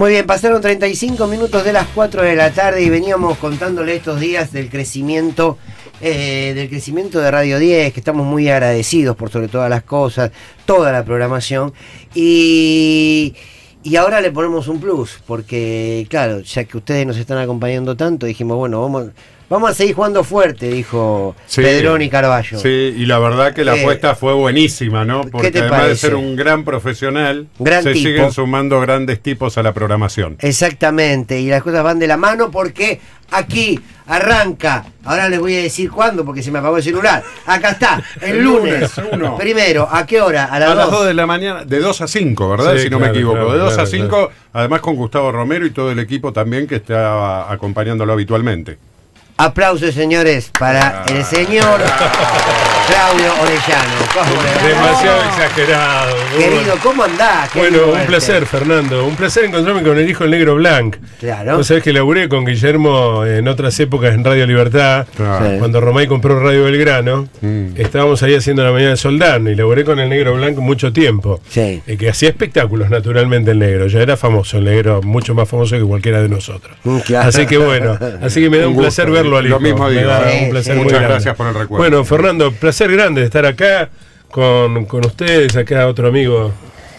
Muy bien, pasaron 35 minutos de las 4 de la tarde y veníamos contándole estos días del crecimiento de Radio 10, que estamos muy agradecidos por sobre todas las cosas, toda la programación, y ahora le ponemos un plus, porque claro, ya que ustedes nos están acompañando tanto, dijimos, bueno, vamos a seguir jugando fuerte, dijo Pedrón y Carballo. Sí, y la verdad que la apuesta fue buenísima, ¿no? Porque además de ser un gran profesional, se siguen sumando grandes tipos a la programación. Exactamente, y las cosas van de la mano porque aquí arranca, ahora les voy a decir cuándo porque se me apagó el celular. Acá está, el lunes. Primero, ¿a qué hora? A las 2 de la mañana, de 2 a 5, ¿verdad? Sí, si no me equivoco. Claro, de 2 a 5, claro. Además con Gustavo Romero y todo el equipo también que está acompañándolo habitualmente. Aplausos, señores, para el señor Claudio Orellano. Demasiado exagerado. Querido, ¿cómo andás? Bueno, un placer, Fernando. Un placer encontrarme con el hijo del Negro Blanco. Claro. Vos sabés que laburé con Guillermo en otras épocas en Radio Libertad. Claro. Cuando Romay compró Radio Belgrano, estábamos ahí haciendo la mañana de Soldán y laburé con el Negro Blanco mucho tiempo. Sí. Que hacía espectáculos, naturalmente, el Negro. Ya era famoso, el Negro, mucho más famoso que cualquiera de nosotros. Claro. Así que bueno, así que me da un placer verlo. Lo mismo digo, un placer. Muchas gracias por el recuerdo. Bueno, Fernando, placer grande de estar acá con ustedes, acá otro amigo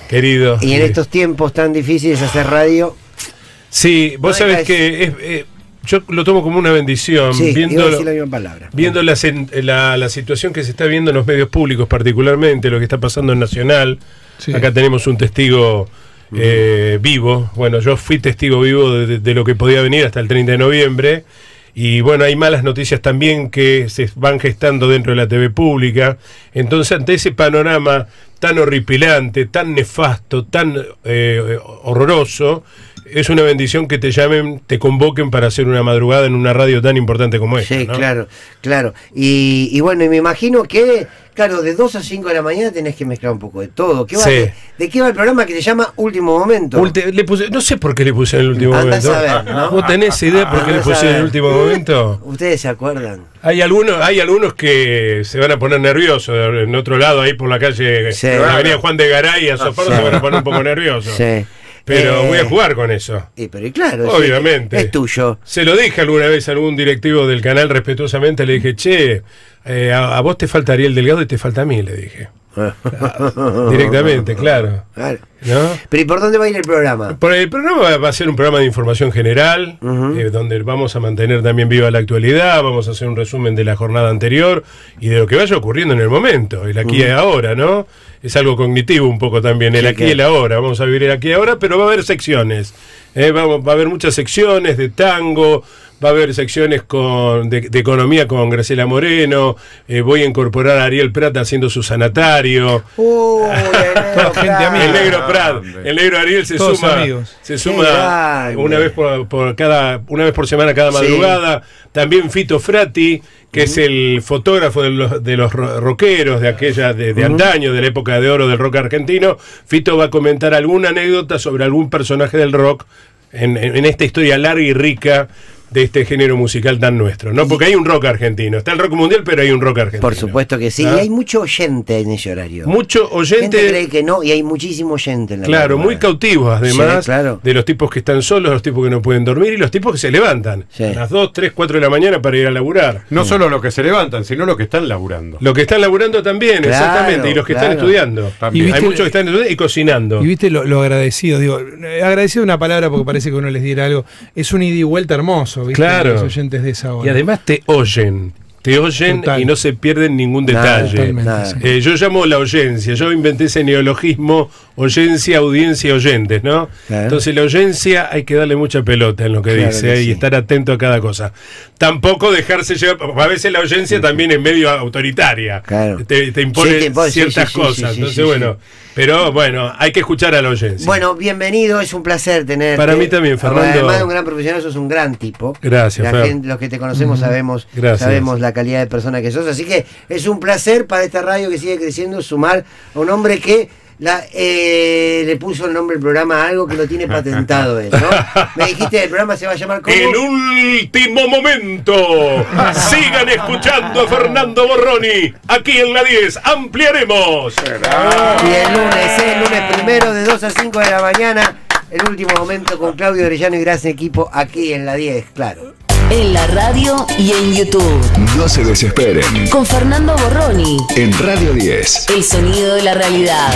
querido. Y en estos tiempos tan difíciles hacer radio. Sí, vos sabés que yo lo tomo como una bendición, sí, viendo, viendo la situación que se está viendo en los medios públicos, particularmente lo que está pasando en Nacional. Sí. Acá tenemos un testigo vivo. Bueno, yo fui testigo vivo de lo que podía venir hasta el 30 de noviembre. Y bueno, hay malas noticias también que se van gestando dentro de la TV pública. Entonces, ante ese panorama tan horripilante, tan nefasto, tan horroroso, es una bendición que te llamen, te convoquen para hacer una madrugada en una radio tan importante como esta, ¿no? Claro, claro. Y bueno, y me imagino que, claro, de 2 a 5 de la mañana tenés que mezclar un poco de todo. ¿Qué va? ¿De qué va el programa que se llama Último Momento? No sé por qué le puse el último momento. A ver, ¿no? ¿Vos tenés idea por qué le puse el último momento? ¿Ustedes se acuerdan? Hay algunos que se van a poner nerviosos. En otro lado, ahí por la calle, la avenida Juan de Garay, a Sofaro, se van a poner un poco nerviosos. Sí. Pero voy a jugar con eso. Pero claro, obviamente. Es tuyo. Se lo dije alguna vez a algún directivo del canal respetuosamente, le dije, che, a vos te falta Ariel Delgado y te falta a mí, le dije. Directamente, claro. ¿No? Pero ¿y por dónde va a ir el programa? Por el programa va a ser un programa de información general, donde vamos a mantener también viva la actualidad, vamos a hacer un resumen de la jornada anterior y de lo que vaya ocurriendo en el momento, el aquí y el ahora, ¿no? Es algo cognitivo un poco también, el aquí y el ahora, vamos a vivir el aquí y ahora, pero va a haber secciones, va a haber muchas secciones de tango, va a haber secciones de economía con Graciela Moreno, voy a incorporar a Ariel Pratt haciendo su sanatario. El Negro Pratt, el Negro Ariel se suma una vez por semana cada madrugada. También Fito Fratti, que es el fotógrafo de los rockeros de aquella de antaño, de la época de oro del rock argentino. Fito va a comentar alguna anécdota sobre algún personaje del rock en esta historia larga y rica de este género musical tan nuestro, ¿no? Porque hay un rock argentino, está el rock mundial, pero hay un rock argentino. Por supuesto que sí, y hay mucho oyente en ese horario. Mucho oyente. Gente cree que no, y hay muchísimo oyente en la madrugada. Muy cautivos además, de los tipos que están solos, los tipos que no pueden dormir y los tipos que se levantan a las 2, 3, 4 de la mañana para ir a laburar. No solo los que se levantan, sino los que están laburando. Los que están laburando también, exactamente, y los que están estudiando también. Hay muchos que están estudiando y cocinando. Y viste lo agradecido, digo, agradecido una palabra porque parece que uno les diera algo, es un ida y vuelta hermoso. Claro, los oyentes de esa hora. Y además te oyen y no se pierden ningún detalle. Yo llamo la oyencia, yo inventé ese neologismo, oyencia, audiencia, oyentes, ¿no? Claro. Entonces la oyencia hay que darle mucha pelota en lo que dice y estar atento a cada cosa. Tampoco dejarse llevar, a veces la oyencia también es medio autoritaria, te impone ciertas cosas, entonces bueno... Pero bueno, hay que escuchar a la audiencia. Bueno, bienvenido, es un placer tenerte. Para mí también, Fernando. Además de un gran profesional, sos un gran tipo. Gracias, los que te conocemos sabemos la calidad de persona que sos. Así que es un placer para esta radio que sigue creciendo sumar a un hombre que le puso el nombre del programa a algo que lo tiene patentado él, ¿no? Me dijiste, el programa se va a llamar ¿cómo? El Último Momento. Sigan escuchando a Fernando Borroni aquí en la 10, ampliaremos. Y el lunes, el lunes primero de 2 a 5 de la mañana El último momento con Claudio Orellano y gran equipo aquí en la 10, claro. En la radio y en YouTube. No se desesperen. Con Fernando Borroni. En Radio 10. El sonido de la realidad.